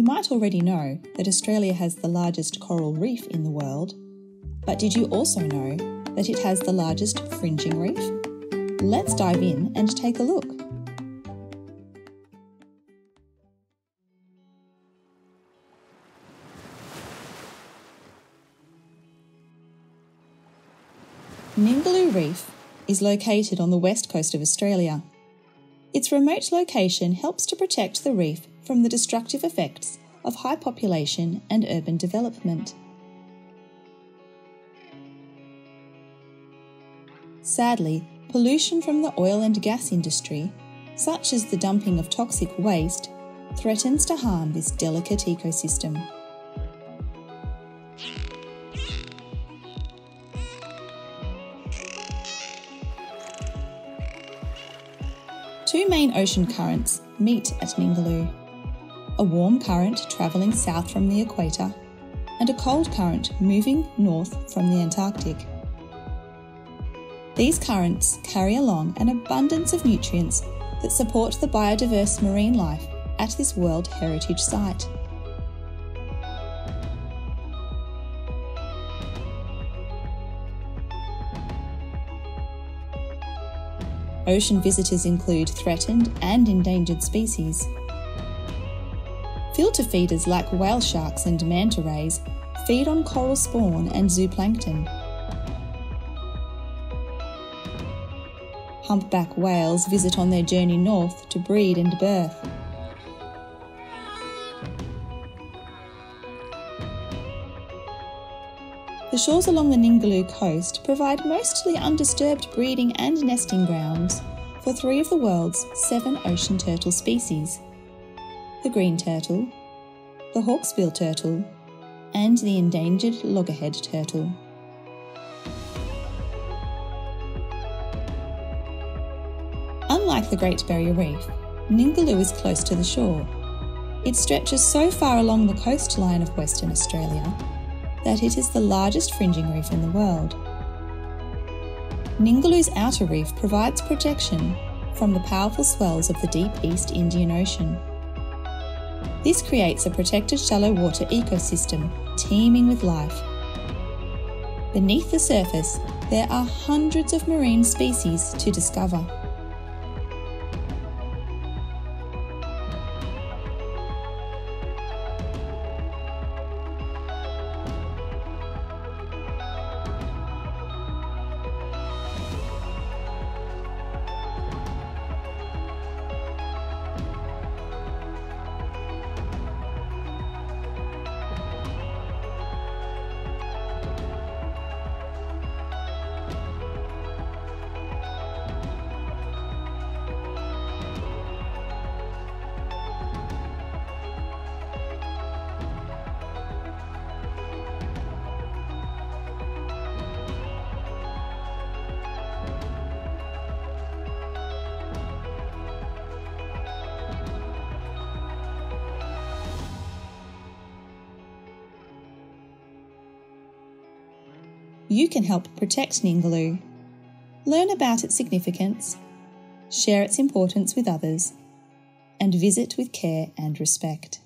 You might already know that Australia has the largest coral reef in the world, but did you also know that it has the largest fringing reef? Let's dive in and take a look. Ningaloo Reef is located on the west coast of Australia. Its remote location helps to protect the reef from the destructive effects of high population and urban development. Sadly, pollution from the oil and gas industry, such as the dumping of toxic waste, threatens to harm this delicate ecosystem. Two main ocean currents meet at Ningaloo, a warm current travelling south from the equator and a cold current moving north from the Antarctic. These currents carry along an abundance of nutrients that support the biodiverse marine life at this World Heritage Site. Ocean visitors include threatened and endangered species. Filter feeders like whale sharks and manta rays feed on coral spawn and zooplankton. Humpback whales visit on their journey north to breed and birth. The shores along the Ningaloo coast provide mostly undisturbed breeding and nesting grounds for three of the world's 7 ocean turtle species: the green turtle, the hawksbill turtle, and the endangered loggerhead turtle. Unlike the Great Barrier Reef, Ningaloo is close to the shore. It stretches so far along the coastline of Western Australia that it is the largest fringing reef in the world. Ningaloo's outer reef provides protection from the powerful swells of the deep East Indian Ocean. This creates a protected shallow water ecosystem teeming with life. Beneath the surface, there are hundreds of marine species to discover. You can help protect Ningaloo. Learn about its significance, share its importance with others, and visit with care and respect.